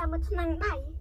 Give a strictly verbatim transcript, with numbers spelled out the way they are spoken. hai mươi tháng bảy.